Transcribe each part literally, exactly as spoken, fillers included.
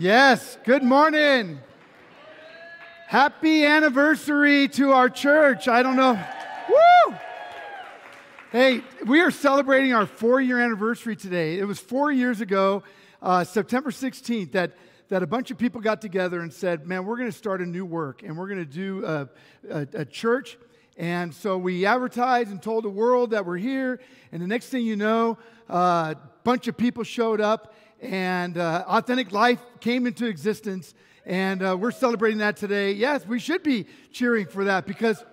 Yes, good morning. Happy anniversary to our church. I don't know. Woo! Hey, we are celebrating our four-year anniversary today. It was four years ago, uh, September sixteenth, that, that a bunch of people got together and said, man, we're going to start a new work, and we're going to do a, a, a church. And so we advertised and told the world that we're here, and the next thing you know, a uh, bunch of people showed up. And uh, Authentic Life came into existence, and uh, we're celebrating that today. Yes, we should be cheering for that, because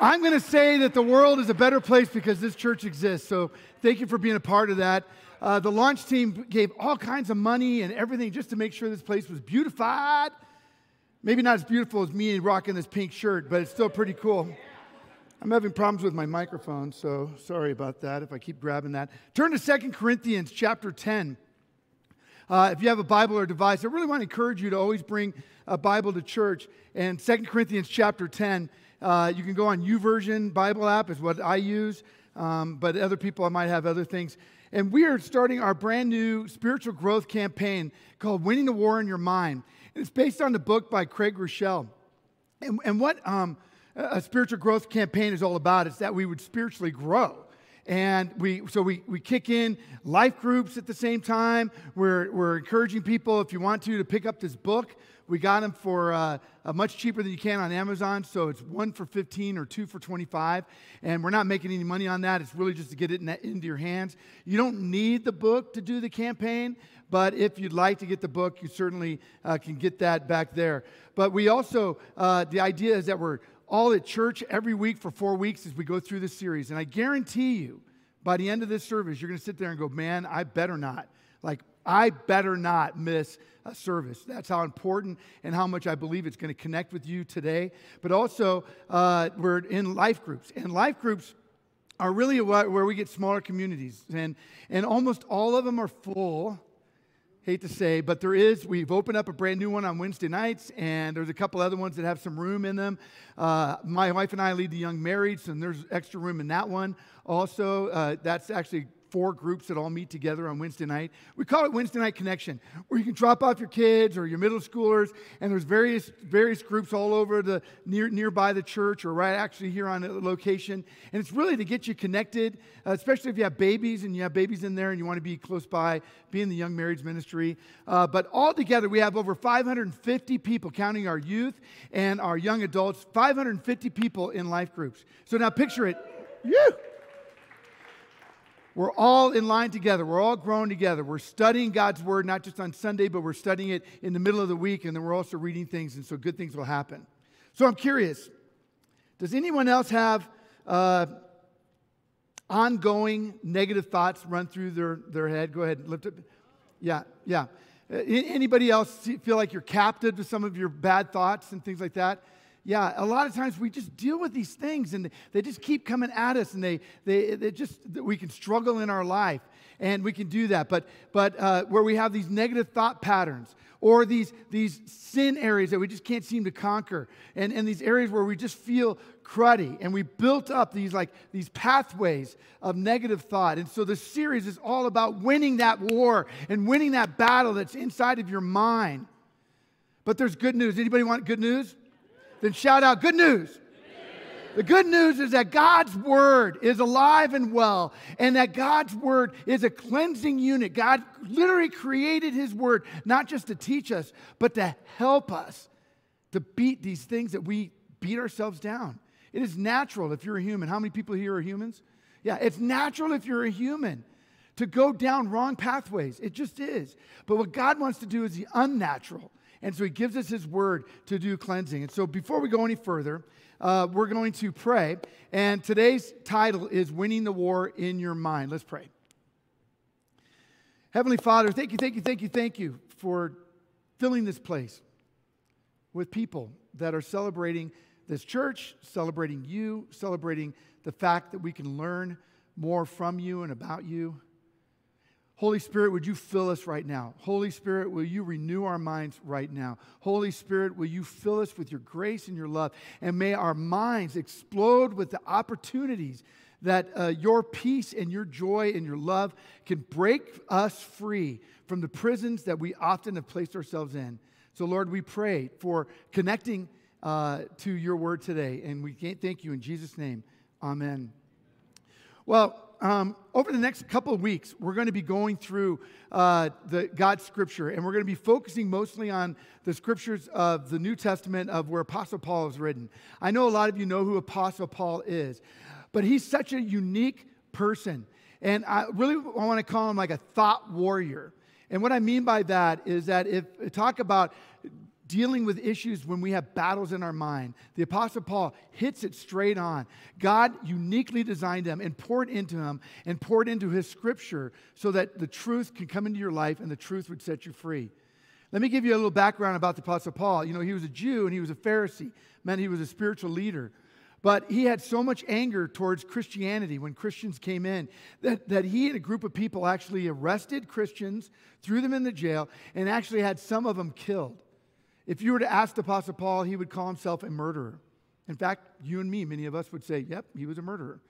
I'm going to say that the world is a better place because this church exists. So thank you for being a part of that. Uh, the launch team gave all kinds of money and everything just to make sure this place was beautified. Maybe not as beautiful as me rocking this pink shirt, but it's still pretty cool. I'm having problems with my microphone, so sorry about that if I keep grabbing that. Turn to Second Corinthians chapter ten. Uh, if you have a Bible or device, I really want to encourage you to always bring a Bible to church. And Second Corinthians chapter ten, uh, you can go on YouVersion Bible app is what I use, um, but other people might have other things. And we are starting our brand new spiritual growth campaign called Winning the War in Your Mind. And it's based on the book by Craig Groeschel. And, and what... Um, A spiritual growth campaign is all about is that we would spiritually grow. And we so we, we kick in life groups at the same time. We're, we're encouraging people, if you want to, to pick up this book. We got them for uh, much cheaper than you can on Amazon, so it's one for fifteen or two for twenty-five. And we're not making any money on that. It's really just to get it in that, into your hands. You don't need the book to do the campaign, but if you'd like to get the book, you certainly uh, can get that back there. But we also, uh, the idea is that we're all at church every week for four weeks as we go through this series. And I guarantee you, by the end of this service, you're going to sit there and go, man, I better not. Like, I better not miss a service. That's how important and how much I believe it's going to connect with you today. But also, uh, we're in life groups. And life groups are really where we get smaller communities. And, and almost all of them are full. Hate to say, but there is, we've opened up a brand new one on Wednesday nights, and there's a couple other ones that have some room in them. Uh, my wife and I lead the Young Married, so there's extra room in that one. Also, uh, that's actually four groups that all meet together on Wednesday night. We call it Wednesday Night Connection, where you can drop off your kids or your middle schoolers, and there's various various groups all over the near nearby the church or right actually here on the location. And it's really to get you connected, uh, especially if you have babies and you have babies in there and you want to be close by, be in the Young Marrieds Ministry. Uh, but all together, we have over five hundred fifty people, counting our youth and our young adults, five hundred fifty people in life groups. So now picture it. You. We're all in line together. We're all growing together. We're studying God's Word, not just on Sunday, but we're studying it in the middle of the week, and then we're also reading things, and so good things will happen. So I'm curious, does anyone else have uh, ongoing negative thoughts run through their, their head? Go ahead. Lift up. Yeah, yeah. Anybody else feel like you're captive to some of your bad thoughts and things like that? Yeah, a lot of times we just deal with these things, and they just keep coming at us, and they, they, they just we can struggle in our life, and we can do that. But but uh, where we have these negative thought patterns, or these these sin areas that we just can't seem to conquer, and, and these areas where we just feel cruddy, and we built up these like these pathways of negative thought. And so this series is all about winning that war and winning that battle that's inside of your mind. But there's good news. Anybody want good news? Then shout out, good news. Amen. The good news is that God's Word is alive and well, and that God's Word is a cleansing unit. God literally created His Word, not just to teach us, but to help us to beat these things that we beat ourselves down. It is natural if you're a human. How many people here are humans? Yeah, it's natural if you're a human to go down wrong pathways. It just is. But what God wants to do is the unnatural. And so He gives us His Word to do cleansing. And so before we go any further, uh, we're going to pray. And today's title is Winning the War in Your Mind. Let's pray. Heavenly Father, thank you, thank you, thank you, thank you for filling this place with people that are celebrating this church, celebrating You, celebrating the fact that we can learn more from You and about You. Holy Spirit, would You fill us right now? Holy Spirit, will You renew our minds right now? Holy Spirit, will You fill us with Your grace and Your love? And may our minds explode with the opportunities that uh, your peace and your joy and your love can break us free from the prisons that we often have placed ourselves in. So, Lord, we pray for connecting uh, to your word today, and we can't thank you in Jesus' name. Amen. Well, Um, over the next couple of weeks, we're going to be going through uh, the God's Scripture, and we're going to be focusing mostly on the Scriptures of the New Testament of where Apostle Paul is written. I know a lot of you know who Apostle Paul is, but he's such a unique person, and I really I want to call him like a thought warrior. And what I mean by that is that if talk about dealing with issues when we have battles in our mind. The Apostle Paul hits it straight on. God uniquely designed him and poured into him and poured into his scripture so that the truth can come into your life and the truth would set you free. Let me give you a little background about the Apostle Paul. You know, he was a Jew and he was a Pharisee. Meant he was a spiritual leader. But he had so much anger towards Christianity when Christians came in that, that he and a group of people actually arrested Christians, threw them in the jail, and actually had some of them killed. If you were to ask the Apostle Paul, he would call himself a murderer. In fact, you and me, many of us would say, yep, he was a murderer.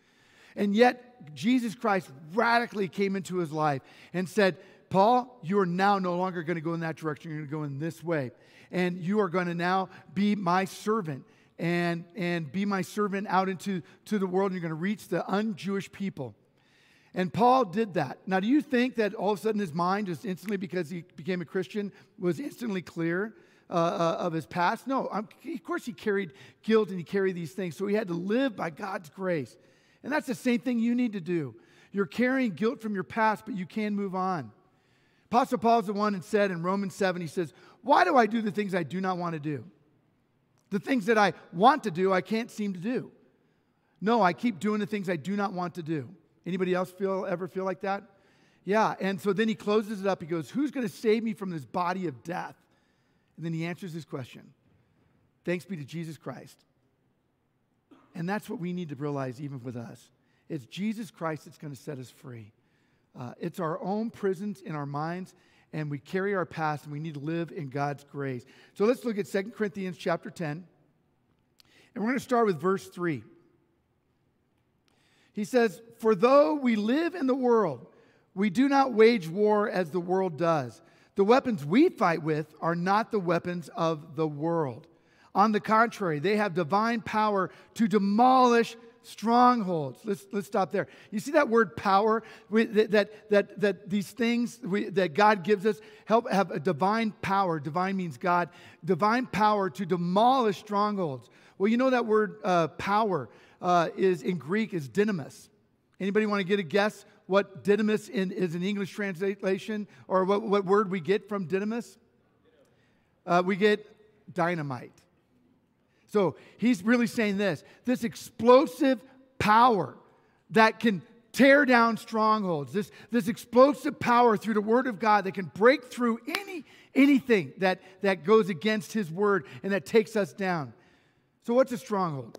And yet, Jesus Christ radically came into his life and said, Paul, you are now no longer going to go in that direction. You're going to go in this way. And you are going to now be my servant and, and be my servant out into to the world. And you're going to reach the un-Jewish people. And Paul did that. Now, do you think that all of a sudden his mind just instantly, because he became a Christian, was instantly clear? Uh, of his past? No, um, of course he carried guilt and he carried these things, so he had to live by God's grace. And that's the same thing you need to do. You're carrying guilt from your past, but you can move on. Apostle Paul's the one that said in Romans seven, he says, why do I do the things I do not want to do? The things that I want to do, I can't seem to do. No, I keep doing the things I do not want to do. Anybody else feel ever feel like that? Yeah, and so then he closes it up. He goes, who's going to save me from this body of death? And then he answers his question. Thanks be to Jesus Christ. And that's what we need to realize even with us. It's Jesus Christ that's going to set us free. Uh, it's our own prisons in our minds, and we carry our past, and we need to live in God's grace. So let's look at Second Corinthians chapter ten. And we're going to start with verse three. He says, for though we live in the world, we do not wage war as the world does. The weapons we fight with are not the weapons of the world. On the contrary, they have divine power to demolish strongholds. Let's, let's stop there. You see that word power, we, that, that, that these things we, that God gives us help have a divine power. Divine means God. Divine power to demolish strongholds. Well, you know that word uh, power uh, is in Greek is dynamis. Anybody want to get a guess what dynamis in, is an English translation, or what, what word we get from dynamis? Uh, we get dynamite. So he's really saying this, this explosive power that can tear down strongholds, this, this explosive power through the word of God that can break through any anything that, that goes against his word and that takes us down. So what's a stronghold?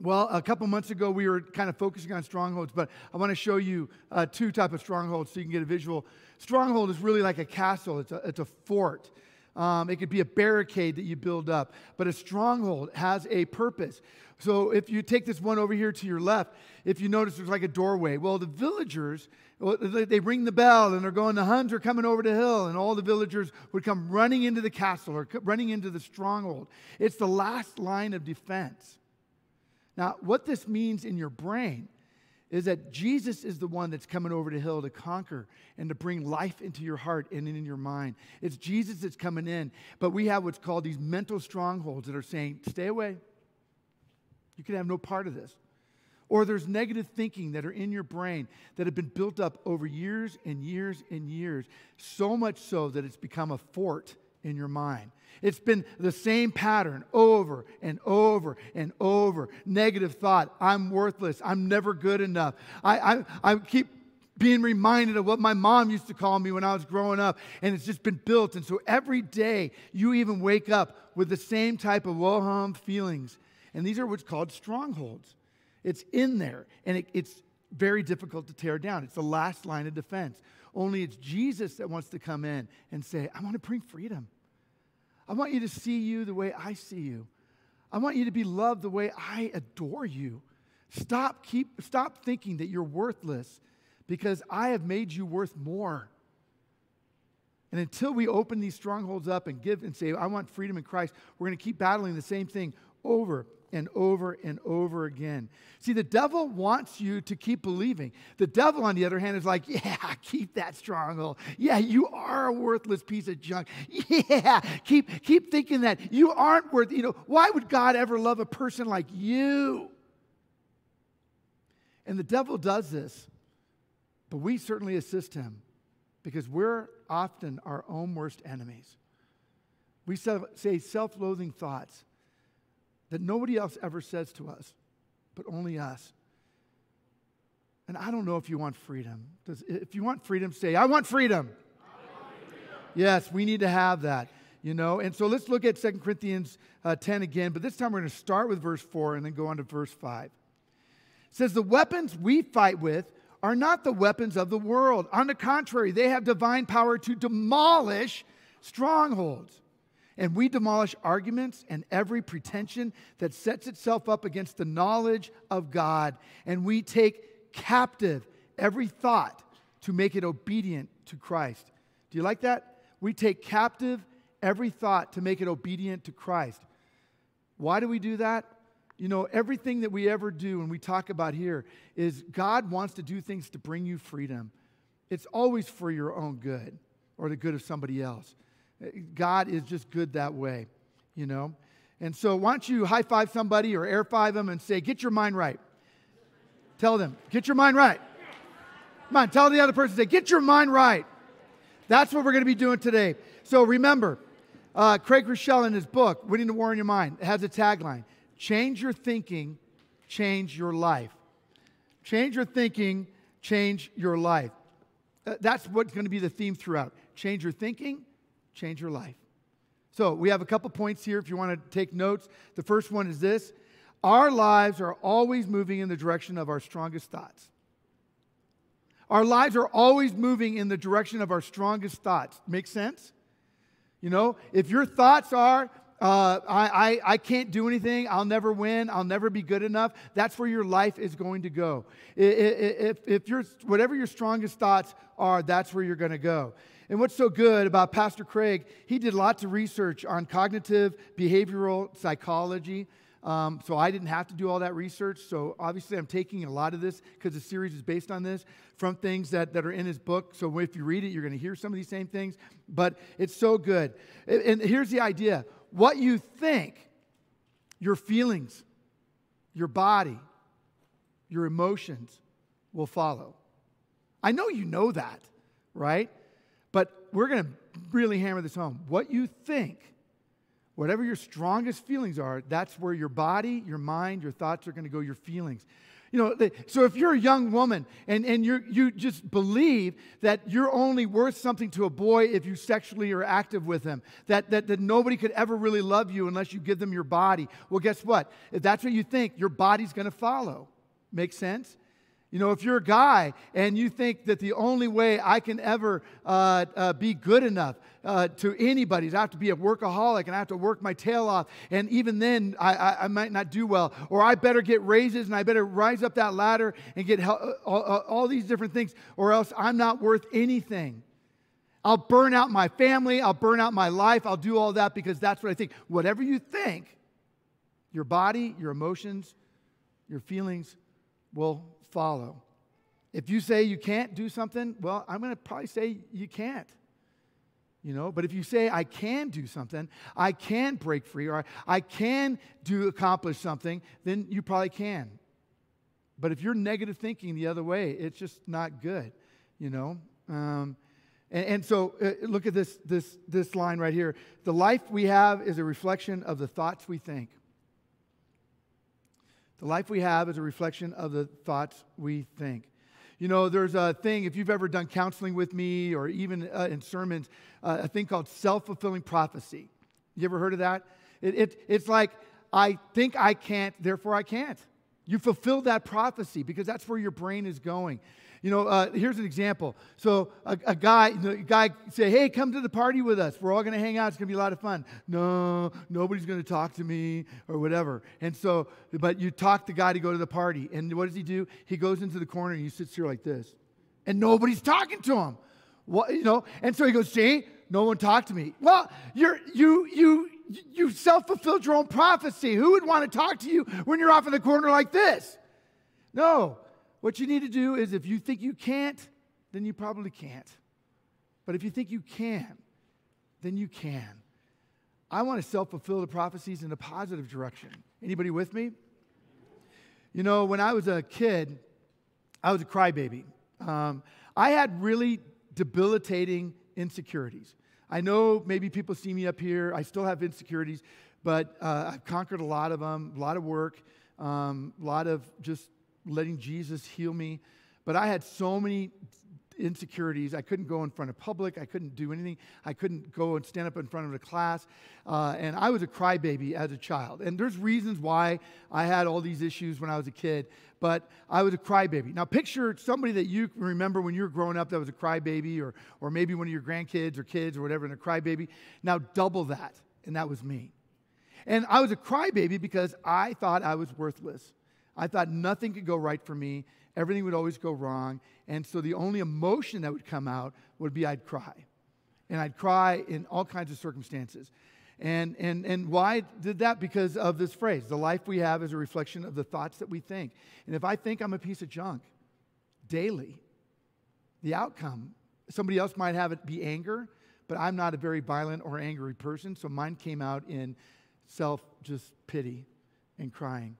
Well, a couple months ago, we were kind of focusing on strongholds, but I want to show you uh, two types of strongholds so you can get a visual. Stronghold is really like a castle. It's a, it's a fort. Um, it could be a barricade that you build up, but a stronghold has a purpose. So if you take this one over here to your left, if you notice there's like a doorway. Well, the villagers, they ring the bell and they're going, the Huns are coming over the hill, and all the villagers would come running into the castle or running into the stronghold. It's the last line of defense. Now, what this means in your brain is that Jesus is the one that's coming over the hill to conquer and to bring life into your heart and in your mind. It's Jesus that's coming in, but we have what's called these mental strongholds that are saying, stay away. You can have no part of this. Or there's negative thinking that are in your brain that have been built up over years and years and years, so much so that it's become a fort in your mind. It's been the same pattern over and over and over. Negative thought. I'm worthless. I'm never good enough. I, I, I keep being reminded of what my mom used to call me when I was growing up, and it's just been built. And so every day you even wake up with the same type of woe-hum feelings. And these are what's called strongholds. It's in there, and it, it's very difficult to tear down. It's the last line of defense. Only it's Jesus that wants to come in and say, I want to bring freedom. I want you to see you the way I see you. I want you to be loved the way I adore you. Stop, keep, stop thinking that you're worthless, because I have made you worth more. And until we open these strongholds up and give and say, I want freedom in Christ, we're going to keep battling the same thing over and over and over again. See, the devil wants you to keep believing. The devil, on the other hand, is like, yeah, keep that stronghold. Yeah, you are a worthless piece of junk. Yeah, keep, keep thinking that you aren't worth, you know, why would God ever love a person like you? And the devil does this, but we certainly assist him, because we're often our own worst enemies. We say self-loathing thoughts that nobody else ever says to us, but only us. And I don't know if you want freedom. Does, if you want freedom, say, I want freedom. I want freedom. Yes, we need to have that, you know. And so let's look at Second Corinthians uh, ten again, but this time we're going to start with verse four and then go on to verse five. It says, the weapons we fight with are not the weapons of the world. On the contrary, they have divine power to demolish strongholds. And we demolish arguments and every pretension that sets itself up against the knowledge of God. And we take captive every thought to make it obedient to Christ. Do you like that? We take captive every thought to make it obedient to Christ. Why do we do that? You know, everything that we ever do and we talk about here is God wants to do things to bring you freedom. It's always for your own good or the good of somebody else. God is just good that way, you know. And so why don't you high-five somebody or air-five them and say, get your mind right. Tell them, get your mind right. Come on, tell the other person, say, get your mind right. That's what we're going to be doing today. So remember, uh, Craig Groeschel in his book, Winning the War in Your Mind, has a tagline, change your thinking, change your life. Change your thinking, change your life. That's what's going to be the theme throughout. Change your thinking, change your life. So we have a couple points here if you want to take notes. The first one is this. Our lives are always moving in the direction of our strongest thoughts. Our lives are always moving in the direction of our strongest thoughts. Make sense? You know, if your thoughts are, uh, I, I, I can't do anything, I'll never win, I'll never be good enough, that's where your life is going to go. If, if, if you're, whatever your strongest thoughts are, that's where you're going to go. And what's so good about Pastor Craig, he did lots of research on cognitive behavioral psychology. Um, so I didn't have to do all that research. So obviously I'm taking a lot of this because the series is based on this from things that, that are in his book. So if you read it, you're going to hear some of these same things. But it's so good. And here's the idea. What you think, your feelings, your body, your emotions will follow. I know you know that, right? But we're going to really hammer this home. What you think, whatever your strongest feelings are, that's where your body, your mind, your thoughts are going to go, your feelings. You know, they, so if you're a young woman and, and you you just believe that you're only worth something to a boy if you sexually are active with him, that, that, that nobody could ever really love you unless you give them your body, well, guess what? If that's what you think, your body's going to follow. Make sense? You know, if you're a guy and you think that the only way I can ever uh, uh, be good enough uh, to anybody is I have to be a workaholic and I have to work my tail off, and even then I, I, I might not do well, or I better get raises and I better rise up that ladder and get help, all, all these different things, or else I'm not worth anything. I'll burn out my family, I'll burn out my life, I'll do all that because that's what I think. Whatever you think, your body, your emotions, your feelings will follow. If you say you can't do something, well, I'm going to probably say you can't, you know. But if you say I can do something, I can break free, or I can do accomplish something, then you probably can. But if you're negative thinking the other way, it's just not good, you know. Um, and, and so uh, look at this this this line right here. The life we have is a reflection of the thoughts we think. The life we have is a reflection of the thoughts we think. You know, there's a thing, if you've ever done counseling with me or even uh, in sermons, uh, a thing called self-fulfilling prophecy. You ever heard of that? It, it, it's like, I think I can't, therefore I can't. You fulfill that prophecy because that's where your brain is going. You know, uh, here's an example. So a, a guy, a guy say, hey, come to the party with us. We're all going to hang out. It's going to be a lot of fun. No, nobody's going to talk to me or whatever. And so, but you talk the guy to go to the party. And what does he do? He goes into the corner and he sits here like this. And nobody's talking to him. What, you know? And so he goes, see, no one talked to me. Well, you're, you, you, you self-fulfilled your own prophecy. Who would want to talk to you when you're off in the corner like this? No. What you need to do is if you think you can't, then you probably can't. But if you think you can, then you can. I want to self-fulfill the prophecies in a positive direction. Anybody with me? You know, when I was a kid, I was a crybaby. Um, I had really debilitating insecurities. I know maybe people see me up here. I still have insecurities, but uh, I've conquered a lot of them, a lot of work, um, a lot of just letting Jesus heal me. But I had so many insecurities. I couldn't go in front of public. I couldn't do anything. I couldn't go and stand up in front of a class. Uh, and I was a crybaby as a child. And there's reasons why I had all these issues when I was a kid. But I was a crybaby. Now picture somebody that you remember when you were growing up that was a crybaby, or, or maybe one of your grandkids or kids or whatever, and a crybaby. Now double that. And that was me. And I was a crybaby because I thought I was worthless. I thought nothing could go right for me. Everything would always go wrong. And so the only emotion that would come out would be I'd cry. And I'd cry in all kinds of circumstances. And, and, and why did that? Because of this phrase, the life we have is a reflection of the thoughts that we think. And if I think I'm a piece of junk daily, the outcome, somebody else might have it be anger, but I'm not a very violent or angry person, so mine came out in self, just pity and crying.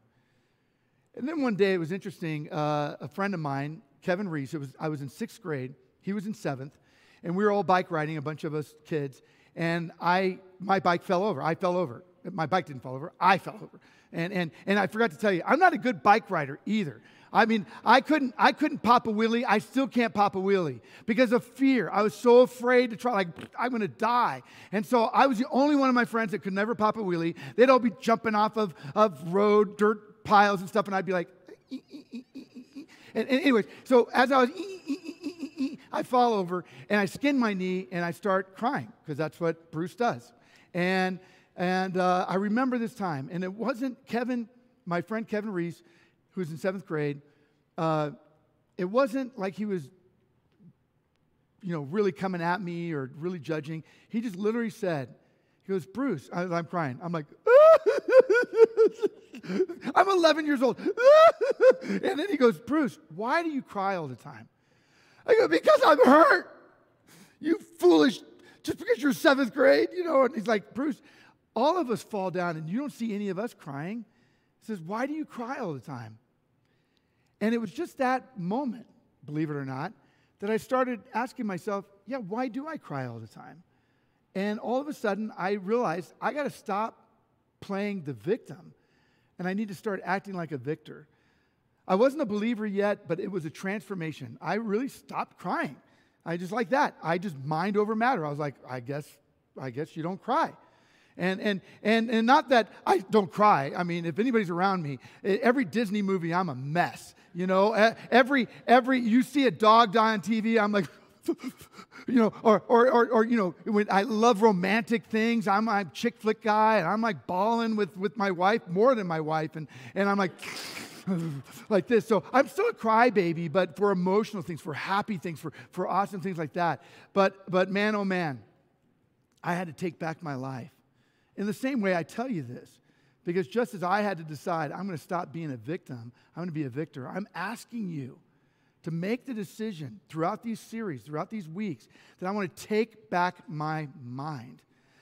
And then one day, it was interesting, uh, a friend of mine, Kevin Reese, it was, I was in sixth grade, he was in seventh, and we were all bike riding, a bunch of us kids, and I, my bike fell over, I fell over. My bike didn't fall over, I fell over. And, and, and I forgot to tell you, I'm not a good bike rider either. I mean, I couldn't, I couldn't pop a wheelie, I still can't pop a wheelie because of fear. I was so afraid to try, like, I'm going to die. And so I was the only one of my friends that could never pop a wheelie. They'd all be jumping off of, of road, dirt, piles and stuff, and I'd be like, e -e -e -e -e. And, and anyways, so as I was, e -e -e -e -e -e, I fall over, and I skin my knee, and I start crying, because that's what Bruce does. And, and uh, I remember this time, and it wasn't Kevin, my friend Kevin Reese, who was in seventh grade, uh, it wasn't like he was, you know, really coming at me or really judging. He just literally said, he goes, Bruce, I, I'm crying. I'm like, I'm eleven years old. And then he goes, Bruce, why do you cry all the time? I go, because I'm hurt. You foolish, just because you're seventh grade, you know. And he's like, Bruce, all of us fall down and you don't see any of us crying. He says, why do you cry all the time? And it was just that moment, believe it or not, that I started asking myself, yeah, why do I cry all the time? And all of a sudden I realized I got to stop playing the victim. And I need to start acting like a victor. I wasn't a believer yet, but it was a transformation. I really stopped crying. I just like that. I just mind over matter. I was like, I guess, I guess you don't cry. And, and, and, and not that I don't cry. I mean, if anybody's around me, every Disney movie, I'm a mess. You know, every, every, you see a dog die on T V, I'm like, you know, or, or, or, or, you know, when I love romantic things. I'm a chick flick guy, and I'm like bawling with, with my wife, more than my wife, and, and I'm like, like this. So I'm still a crybaby, but for emotional things, for happy things, for, for awesome things like that. But, but man, oh man, I had to take back my life. In the same way, I tell you this, because just as I had to decide, I'm going to stop being a victim, I'm going to be a victor. I'm asking you to make the decision throughout these series, throughout these weeks, that I want to take back my mind.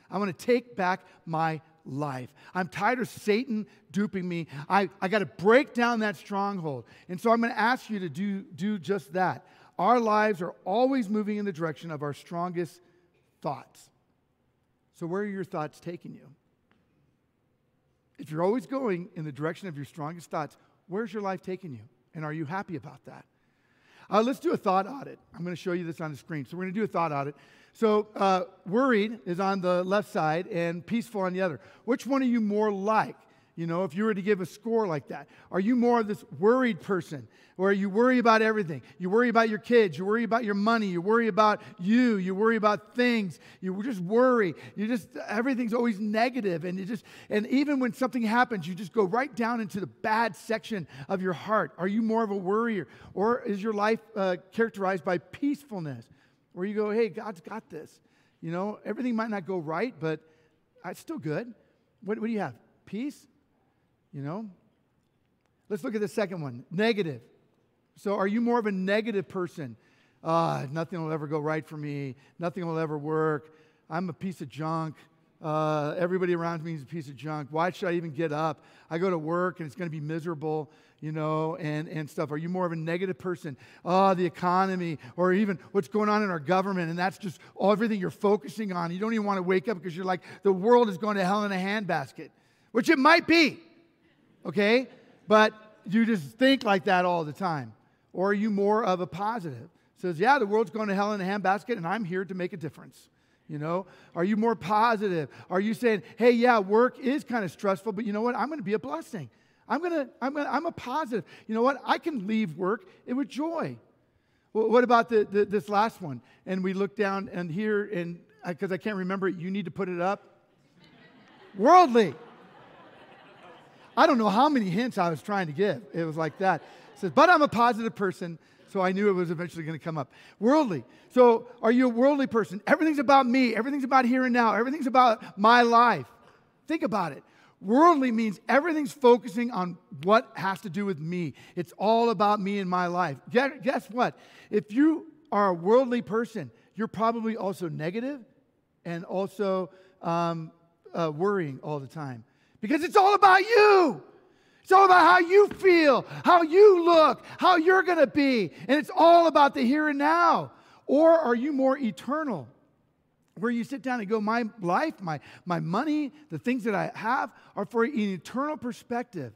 I want to take back my life. I'm tired of Satan duping me. I, I got to break down that stronghold. And so I'm going to ask you to do, do just that. Our lives are always moving in the direction of our strongest thoughts. So where are your thoughts taking you? If you're always going in the direction of your strongest thoughts, where's your life taking you? And are you happy about that? Uh, let's do a thought audit. I'm going to show you this on the screen. So we're going to do a thought audit. So uh, worried is on the left side and peaceful on the other. Which one are you more like? You know, if you were to give a score like that, are you more of this worried person where you worry about everything? You worry about your kids. You worry about your money. You worry about you. You worry about things. You just worry. You just, everything's always negative. And you just, and even when something happens, you just go right down into the bad section of your heart. Are you more of a worrier? Or is your life uh, characterized by peacefulness where you go, hey, God's got this. You know, everything might not go right, but it's still good. What, what do you have? Peace? You know, let's look at the second one, negative. So are you more of a negative person? Uh, nothing will ever go right for me. Nothing will ever work. I'm a piece of junk. Uh, everybody around me is a piece of junk. Why should I even get up? I go to work and it's going to be miserable, you know, and, and stuff. Are you more of a negative person? Oh, the economy, or even what's going on in our government, and that's just all, everything you're focusing on. You don't even want to wake up because you're like, the world is going to hell in a handbasket, which it might be. Okay, but you just think like that all the time. Or are you more of a positive? Says, yeah, the world's going to hell in a handbasket, and I'm here to make a difference. You know, are you more positive? Are you saying, hey, yeah, work is kind of stressful, but you know what? I'm going to be a blessing. I'm going to, I'm going to, I'm a positive. You know what? I can leave work with joy. Well, what about the, the, this last one? And we look down and here, and because I can't remember it, you need to put it up. Worldly. I don't know how many hints I was trying to give. It was like that. It says, but I'm a positive person, so I knew it was eventually going to come up. Worldly. So are you a worldly person? Everything's about me. Everything's about here and now. Everything's about my life. Think about it. Worldly means everything's focusing on what has to do with me. It's all about me and my life. Guess what? If you are a worldly person, you're probably also negative and also um, uh, worrying all the time. Because it's all about you. It's all about how you feel, how you look, how you're going to be. And it's all about the here and now. Or are you more eternal? Where you sit down and go, my life, my, my money, the things that I have are for an eternal perspective.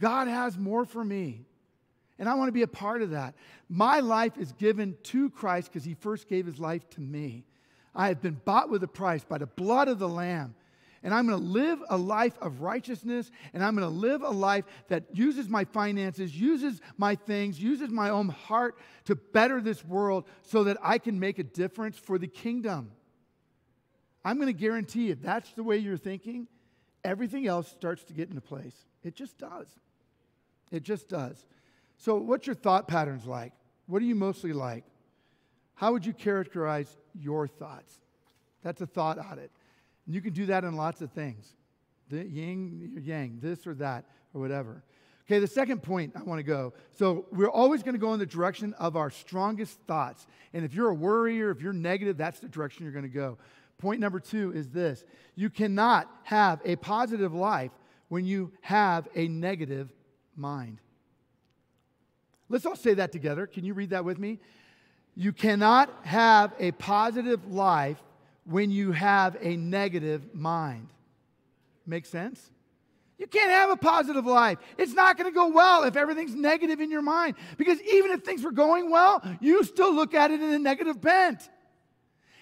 God has more for me. And I want to be a part of that. My life is given to Christ because he first gave his life to me. I have been bought with a price by the blood of the Lamb. And I'm going to live a life of righteousness, and I'm going to live a life that uses my finances, uses my things, uses my own heart to better this world so that I can make a difference for the kingdom. I'm going to guarantee if that's the way you're thinking, everything else starts to get into place. It just does. It just does. So what's your thought patterns like? What are you mostly like? How would you characterize your thoughts? That's a thought audit. And you can do that in lots of things. The yin, yang, this or that, or whatever. Okay, the second point I want to go. So we're always going to go in the direction of our strongest thoughts. And if you're a worrier, if you're negative, that's the direction you're going to go. Point number two is this. You cannot have a positive life when you have a negative mind. Let's all say that together. Can you read that with me? You cannot have a positive life when you have a negative mind. Make sense? You can't have a positive life. It's not going to go well if everything's negative in your mind. Because even if things were going well, you still look at it in a negative bent.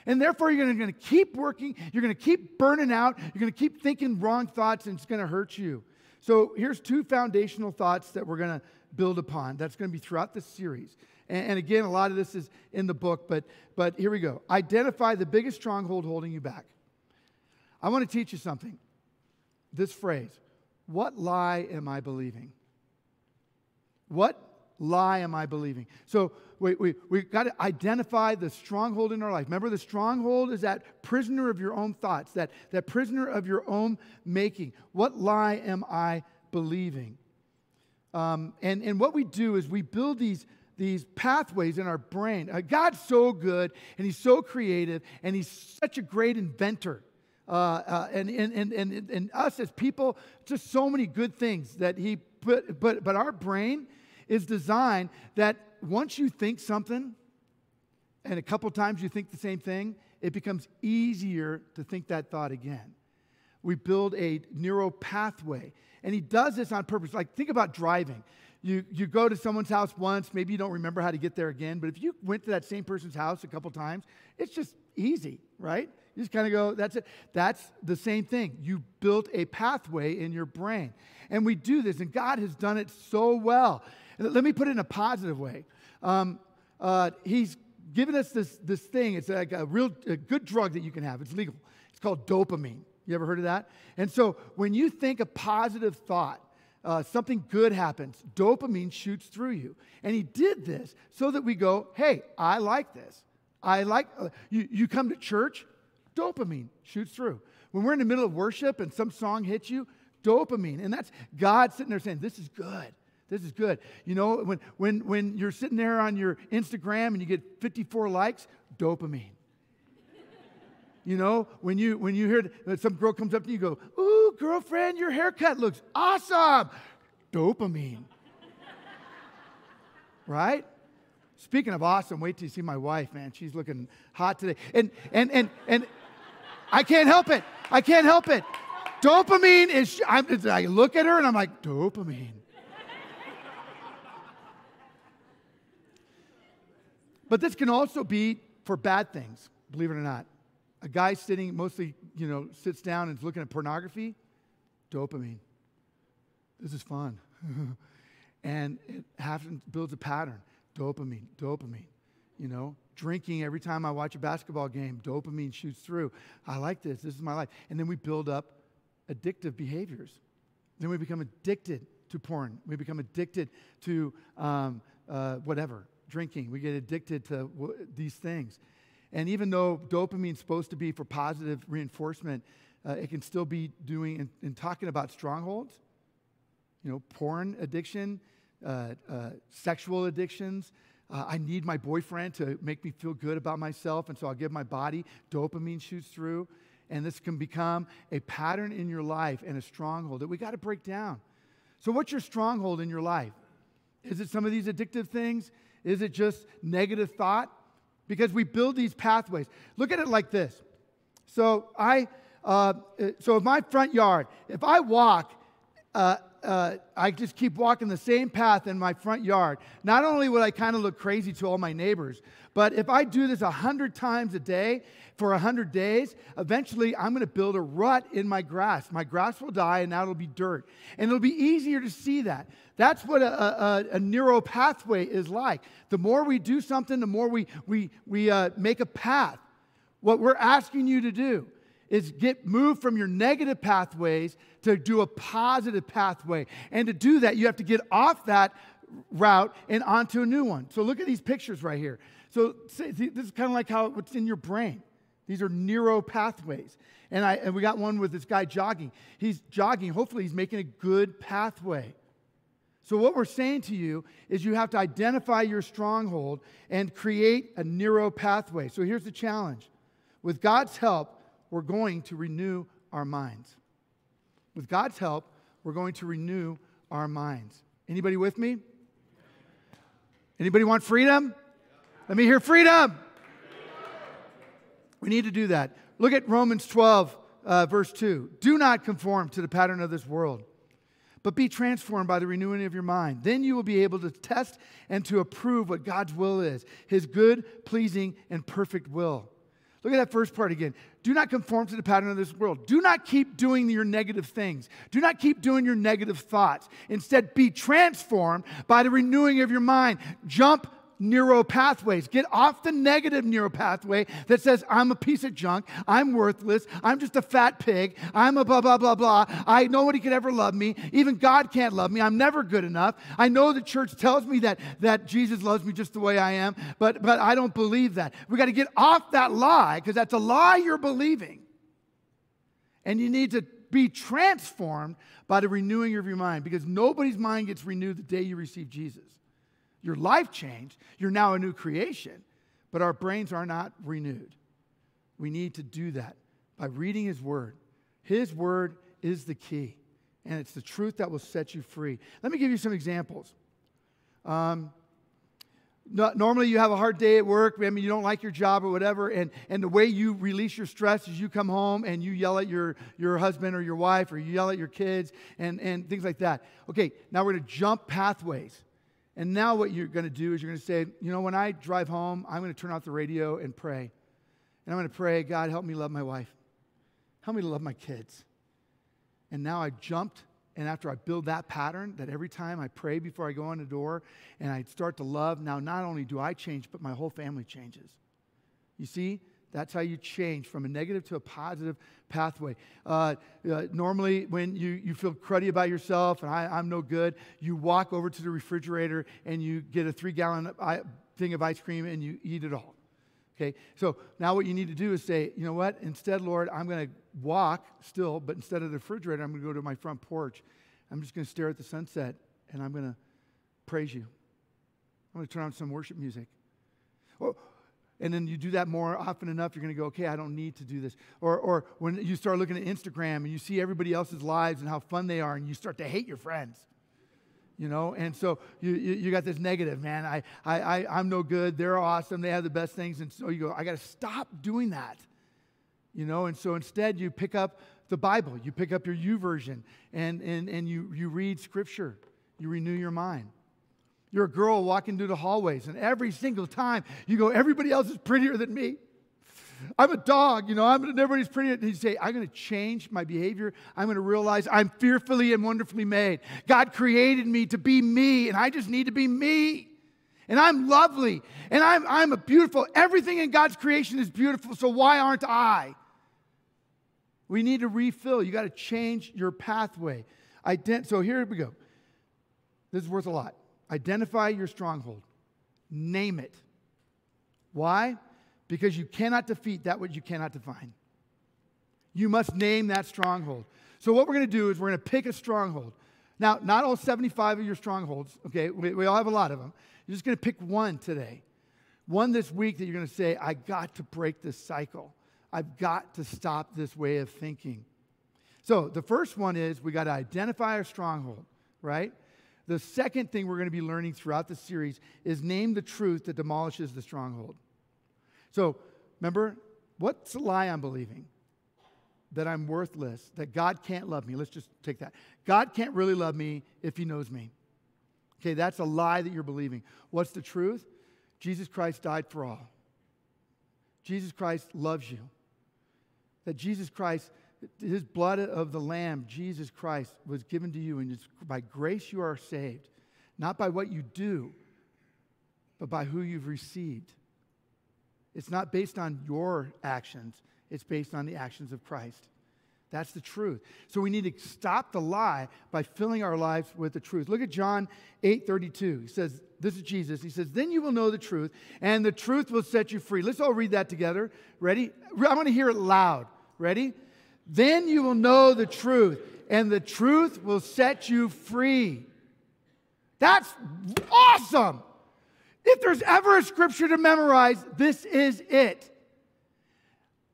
And therefore, you're going to keep working. You're going to keep burning out. You're going to keep thinking wrong thoughts, and it's going to hurt you. So here's two foundational thoughts that we're going to build upon. That's going to be throughout this series. And again, a lot of this is in the book, but, but here we go. Identify the biggest stronghold holding you back. I want to teach you something. This phrase, what lie am I believing? What lie am I believing? So we, we, we've got to identify the stronghold in our life. Remember, the stronghold is that prisoner of your own thoughts, that, that prisoner of your own making. What lie am I believing? Um, and, and what we do is we build these these pathways in our brain. Uh, God's so good, and he's so creative, and he's such a great inventor. Uh, uh, and, and, and, and, and us as people, just so many good things that he put. But, but our brain is designed that once you think something, and a couple times you think the same thing, it becomes easier to think that thought again. We build a neural pathway. And he does this on purpose. Like, think about driving. you you go to someone's house once, maybe you don't remember how to get there again, but if you went to that same person's house a couple times, it's just easy, right? You just kind of go, that's it. That's the same thing. You built a pathway in your brain. And we do this, and God has done it so well. Let me put it in a positive way. Um, uh, he's given us this, this thing. It's like a real a good drug that you can have. It's legal. It's called dopamine. You ever heard of that? And so when you think a positive thought, Uh, something good happens, dopamine shoots through you. And he did this so that we go, hey, I like this. I like, uh, you, you come to church, dopamine shoots through. When we're in the middle of worship and some song hits you, dopamine. And that's God sitting there saying, this is good. This is good. You know, when, when, when you're sitting there on your Instagram and you get fifty-four likes, dopamine. You know, when you when you hear that some girl comes up to you, you go, ooh, girlfriend, your haircut looks awesome. Dopamine. Right? Speaking of awesome, wait till you see my wife, man. She's looking hot today. And and and and I can't help it. I can't help it. Dopamine is, I'm, I look at her and I'm like, dopamine. But this can also be for bad things, believe it or not. A guy sitting, mostly, you know, sits down and is looking at pornography, dopamine. This is fun. And it happens, builds a pattern, dopamine, dopamine. You know, drinking every time I watch a basketball game, dopamine shoots through. I like this. This is my life. And then we build up addictive behaviors. Then we become addicted to porn. We become addicted to um, uh, whatever, drinking. We get addicted to w- these things. And even though dopamine is supposed to be for positive reinforcement, uh, it can still be doing, and, and talking about strongholds, you know, porn addiction, uh, uh, sexual addictions. Uh, I need my boyfriend to make me feel good about myself, and so I'll give my body. Dopamine shoots through, and this can become a pattern in your life and a stronghold that we got to break down. So what's your stronghold in your life? Is it some of these addictive things? Is it just negative thought? Because we build these pathways. Look at it like this. So I, uh, so in my front yard, if I walk, uh, uh, I just keep walking the same path in my front yard. Not only would I kind of look crazy to all my neighbors, but if I do this a hundred times a day for a hundred days, eventually I'm going to build a rut in my grass. My grass will die, and now it'll be dirt, and it'll be easier to see that. That's what a, a, a neuro pathway is like. The more we do something, the more we, we, we uh, make a path. What we're asking you to do is get moved from your negative pathways to do a positive pathway. And to do that, you have to get off that route and onto a new one. So look at these pictures right here. So see, this is kind of like how what's in your brain. These are neuro pathways. And, I, and we got one with this guy jogging. He's jogging. Hopefully he's making a good pathway. So what we're saying to you is you have to identify your stronghold and create a neuro pathway. So here's the challenge. With God's help, we're going to renew our minds. With God's help, we're going to renew our minds. Anybody with me? Anybody want freedom? Let me hear freedom. We need to do that. Look at Romans twelve, uh, verse two. Do not conform to the pattern of this world, but be transformed by the renewing of your mind. Then you will be able to test and to approve what God's will is, his good, pleasing, and perfect will. Look at that first part again. Do not conform to the pattern of this world. Do not keep doing your negative things. Do not keep doing your negative thoughts. Instead, be transformed by the renewing of your mind. Jump neuro pathways. Get off the negative neuro pathway that says, I'm a piece of junk. I'm worthless. I'm just a fat pig. I'm a blah, blah, blah, blah. I, nobody could ever love me. Even God can't love me. I'm never good enough. I know the church tells me that, that Jesus loves me just the way I am, but, but I don't believe that. We got to get off that lie, because that's a lie you're believing. And you need to be transformed by the renewing of your mind, because nobody's mind gets renewed the day you receive Jesus. Your life changed. You're now a new creation, but our brains are not renewed. We need to do that by reading his word. His word is the key, and it's the truth that will set you free. Let me give you some examples. Um, Normally you have a hard day at work, I mean, you don't like your job or whatever, and, and the way you release your stress is you come home and you yell at your, your husband or your wife, or you yell at your kids and, and things like that. Okay, now we're going to jump pathways. And now what you're going to do is you're going to say, you know, when I drive home, I'm going to turn off the radio and pray. And I'm going to pray, God, help me love my wife. Help me to love my kids. And now I jumped. And after I build that pattern, that every time I pray before I go in the door and I start to love, now not only do I change, but my whole family changes. You see, that's how you change from a negative to a positive pathway. Uh, uh, normally when you, you feel cruddy about yourself and I, I'm no good, you walk over to the refrigerator and you get a three-gallon thing of ice cream and you eat it all. Okay, so now what you need to do is say, you know what, instead, Lord, I'm going to walk still, but instead of the refrigerator, I'm going to go to my front porch. I'm just going to stare at the sunset, and I'm going to praise you. I'm going to turn on some worship music. Or, and then you do that more often enough, you're going to go, okay, I don't need to do this. Or, or when you start looking at Instagram, and you see everybody else's lives and how fun they are, and you start to hate your friends. You know, and so you, you, you got this negative, man. I, I, I, I'm no good. They're awesome. They have the best things. And so you go, I got to stop doing that. You know, and so instead you pick up the Bible. You pick up your YouVersion and, and, and you, you read Scripture. You renew your mind. You're a girl walking through the hallways. And every single time you go, everybody else is prettier than me. I'm a dog, you know, I'm, everybody's pretty. And you say, I'm going to change my behavior. I'm going to realize I'm fearfully and wonderfully made. God created me to be me, and I just need to be me. And I'm lovely, and I'm, I'm a beautiful. Everything in God's creation is beautiful, so why aren't I? We need to refill. You got to change your pathway. Ident- so here we go. This is worth a lot. Identify your stronghold. Name it. Why? Because you cannot defeat that which you cannot define. You must name that stronghold. So what we're going to do is we're going to pick a stronghold. Now, not all seventy-five of your strongholds, okay? We, we all have a lot of them. You're just going to pick one today. One this week that you're going to say, I got to break this cycle. I've got to stop this way of thinking. So the first one is we got to identify our stronghold, right? The second thing we're going to be learning throughout the series is name the truth that demolishes the stronghold. So, remember, what's the lie I'm believing? That I'm worthless, that God can't love me. Let's just take that. God can't really love me if he knows me. Okay, that's a lie that you're believing. What's the truth? Jesus Christ died for all. Jesus Christ loves you. That Jesus Christ, his blood of the Lamb, Jesus Christ, was given to you, and it's by grace you are saved. Not by what you do, but by who you've received. It's not based on your actions. It's based on the actions of Christ. That's the truth. So we need to stop the lie by filling our lives with the truth. Look at John eight thirty-two. He says, this is Jesus. He says, then you will know the truth, and the truth will set you free. Let's all read that together. Ready? I want to hear it loud. Ready? Then you will know the truth, and the truth will set you free. That's awesome. If there's ever a scripture to memorize, this is it.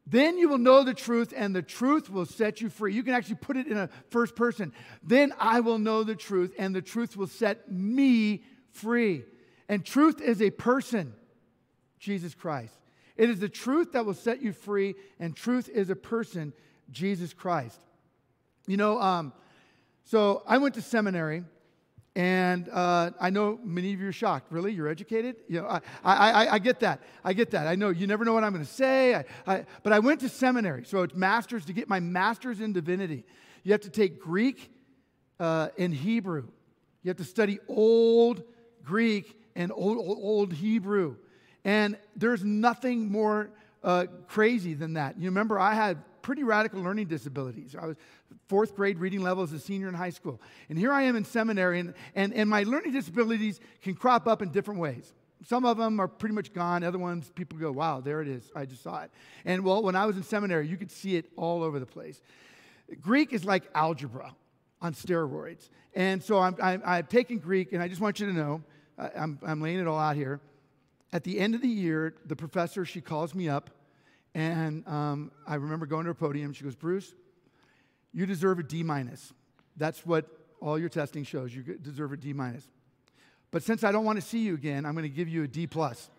Then you will know the truth, and the truth will set you free. You can actually put it in a first person. Then I will know the truth, and the truth will set me free. And truth is a person, Jesus Christ. It is the truth that will set you free, and truth is a person, Jesus Christ. You know, um, so I went to seminary. And uh, I know many of you are shocked. Really? You're educated? You know, I, I, I, I get that. I get that. I know you never know what I'm going to say. I, I, but I went to seminary. So it's master's. To get my master's in divinity, you have to take Greek uh, and Hebrew. You have to study Old Greek and Old, old, old Hebrew. And there's nothing more uh, crazy than that. You remember I had pretty radical learning disabilities. I was fourth grade reading level as a senior in high school. And here I am in seminary, and, and, and my learning disabilities can crop up in different ways. Some of them are pretty much gone. Other ones, people go, wow, there it is. I just saw it. And well, when I was in seminary, you could see it all over the place. Greek is like algebra on steroids. And so I'm, I'm, I've taken Greek, and I just want you to know, I, I'm, I'm laying it all out here. At the end of the year, the professor, she calls me up. And um, I remember going to her podium. She goes, Bruce, you deserve a D minus. That's what all your testing shows. You deserve a D minus. But since I don't want to see you again, I'm going to give you a D plus.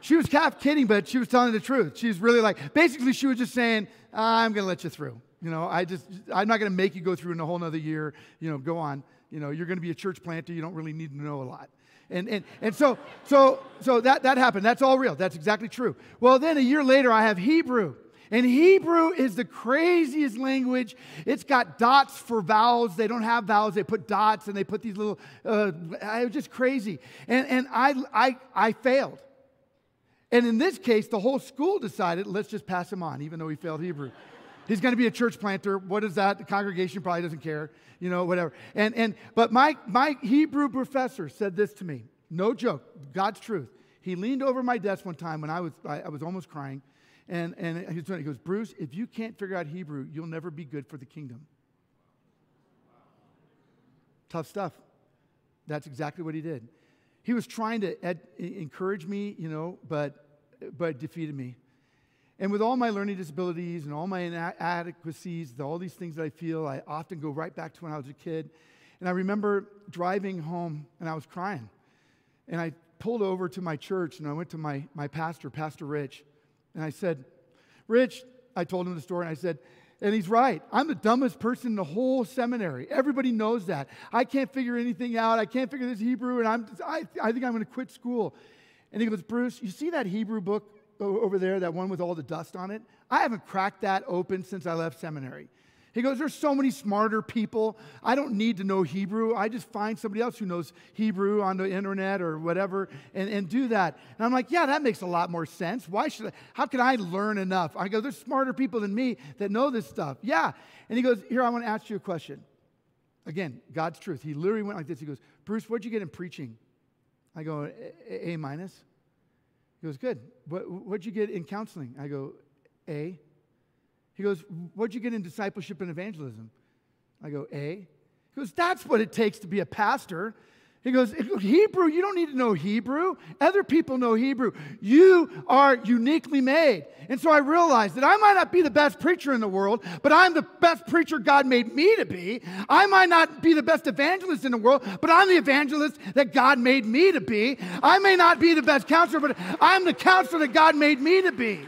She was half kidding, but she was telling the truth. She was really like, basically she was just saying, I'm going to let you through. You know, I just, I'm not going to make you go through in a whole nother year. You know, go on. You know, you're going to be a church planter. You don't really need to know a lot. And, and, and so, so, so that, that happened. That's all real. That's exactly true. Well, then a year later, I have Hebrew. And Hebrew is the craziest language. It's got dots for vowels. They don't have vowels. They put dots and they put these little, uh, it was just crazy. And, and I, I, I failed. And in this case, the whole school decided, let's just pass him on, even though he failed Hebrew. He's going to be a church planter. What is that? The congregation probably doesn't care, you know, whatever. And, and, but my, my Hebrew professor said this to me, no joke, God's truth. He leaned over my desk one time when I was, I, I was almost crying. And, and he goes, Bruce, if you can't figure out Hebrew, you'll never be good for the kingdom. Tough stuff. That's exactly what he did. He was trying to ed- encourage me, you know, but, but defeated me. And with all my learning disabilities and all my inadequacies, all these things that I feel, I often go right back to when I was a kid. And I remember driving home, and I was crying. And I pulled over to my church, and I went to my, my pastor, Pastor Rich. And I said, Rich, I told him the story, and I said, and he's right. I'm the dumbest person in the whole seminary. Everybody knows that. I can't figure anything out. I can't figure this Hebrew, and I'm, I, I think I'm going to quit school. And he goes, Bruce, you see that Hebrew book over there, that one with all the dust on it? I haven't cracked that open since I left seminary. He goes, there's so many smarter people. I don't need to know Hebrew. I just find somebody else who knows Hebrew on the internet or whatever and, and do that. And I'm like, yeah, that makes a lot more sense. Why should I? How can I learn enough? I go, there's smarter people than me that know this stuff. Yeah. And he goes, here, I want to ask you a question. Again, God's truth. He literally went like this. He goes, Bruce, what'd you get in preaching? I go, A minus. He goes, good. What, what'd you get in counseling? I go, A. He goes, what'd you get in discipleship and evangelism? I go, A. He goes, that's what it takes to be a pastor. He goes, Hebrew, you don't need to know Hebrew. Other people know Hebrew. You are uniquely made. And so I realized that I might not be the best preacher in the world, but I'm the best preacher God made me to be. I might not be the best evangelist in the world, but I'm the evangelist that God made me to be. I may not be the best counselor, but I'm the counselor that God made me to be.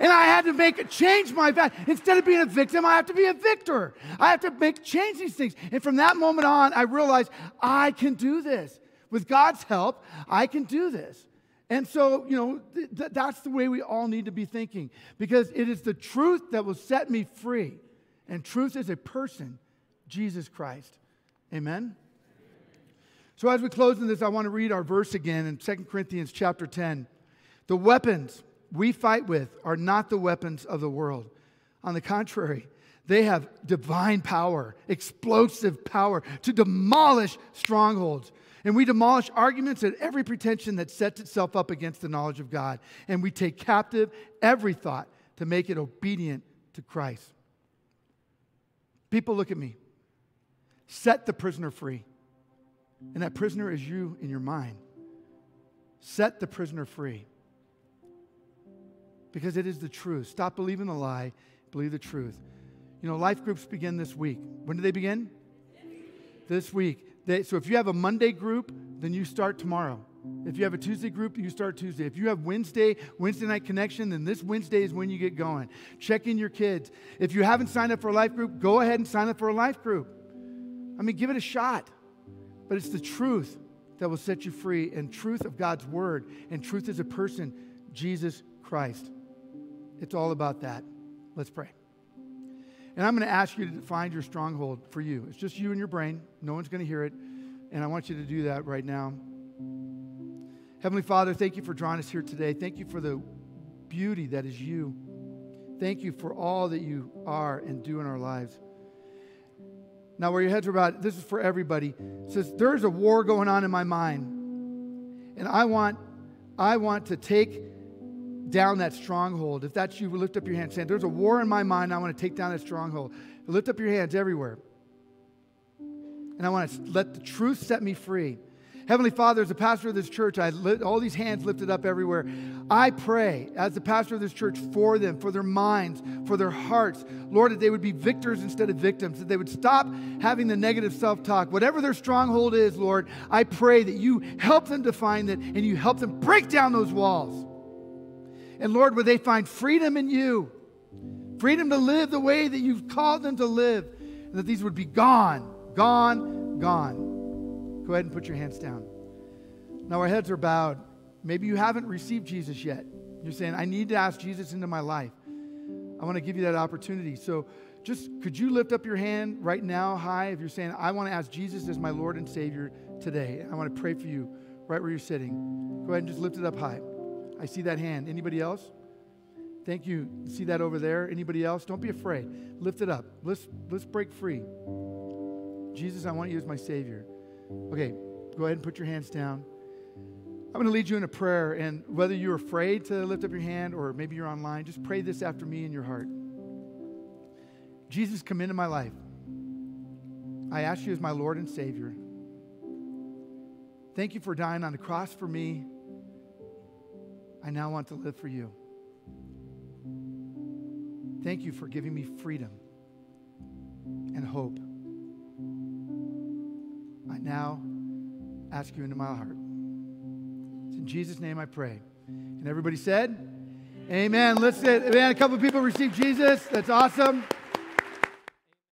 And I had to make a change my back. Instead of being a victim, I have to be a victor. I have to make change these things. And from that moment on, I realized I can do this. With God's help, I can do this. And so, you know, th that's the way we all need to be thinking. Because it is the truth that will set me free. And truth is a person, Jesus Christ. Amen? So as we close in this, I want to read our verse again in Second Corinthians chapter ten. The weapons we fight with are not the weapons of the world. On the contrary, they have divine power, explosive power to demolish strongholds. And we demolish arguments and every pretension that sets itself up against the knowledge of God. And we take captive every thought to make it obedient to Christ. People, look at me. Set the prisoner free. And that prisoner is you in your mind. Set the prisoner free. Because it is the truth. Stop believing the lie. Believe the truth. You know, life groups begin this week. When do they begin? This week. They, so if you have a Monday group, then you start tomorrow. If you have a Tuesday group, you start Tuesday. If you have Wednesday, Wednesday night connection, then this Wednesday is when you get going. Check in your kids. If you haven't signed up for a life group, go ahead and sign up for a life group. I mean, give it a shot. But it's the truth that will set you free, and truth of God's word, and truth as a person, Jesus Christ. It's all about that. Let's pray. And I'm going to ask you to find your stronghold for you. It's just you and your brain. No one's going to hear it. And I want you to do that right now. Heavenly Father, thank you for drawing us here today. Thank you for the beauty that is you. Thank you for all that you are and do in our lives. Now, where your heads are about, this is for everybody. It says, there's a war going on in my mind. And I want, I want to take down that stronghold. If that's you, lift up your hand saying, there's a war in my mind. I want to take down that stronghold. Lift up your hands everywhere. And I want to let the truth set me free. Heavenly Father, as the pastor of this church, I lit, all these hands lifted up everywhere. I pray as the pastor of this church for them, for their minds, for their hearts. Lord, that they would be victors instead of victims, that they would stop having the negative self-talk. Whatever their stronghold is, Lord, I pray that you help them to find it and you help them break down those walls. And Lord, would they find freedom in you, freedom to live the way that you've called them to live, and that these would be gone, gone, gone. Go ahead and put your hands down. Now our heads are bowed. Maybe you haven't received Jesus yet. You're saying, I need to ask Jesus into my life. I want to give you that opportunity. So just, could you lift up your hand right now high if you're saying, I want to ask Jesus as my Lord and Savior today. I want to pray for you right where you're sitting. Go ahead and just lift it up high. I see that hand. Anybody else? Thank you. See that over there? Anybody else? Don't be afraid. Lift it up. Let's, let's break free. Jesus, I want you as my Savior. Okay, go ahead and put your hands down. I'm going to lead you in a prayer, and whether you're afraid to lift up your hand or maybe you're online, just pray this after me in your heart. Jesus, come into my life. I ask you as my Lord and Savior. Thank you for dying on the cross for me. I now want to live for you. Thank you for giving me freedom and hope. I now ask you into my heart. It's in Jesus' name I pray. And everybody said, amen. Let's sit. Man, a couple of people received Jesus. That's awesome.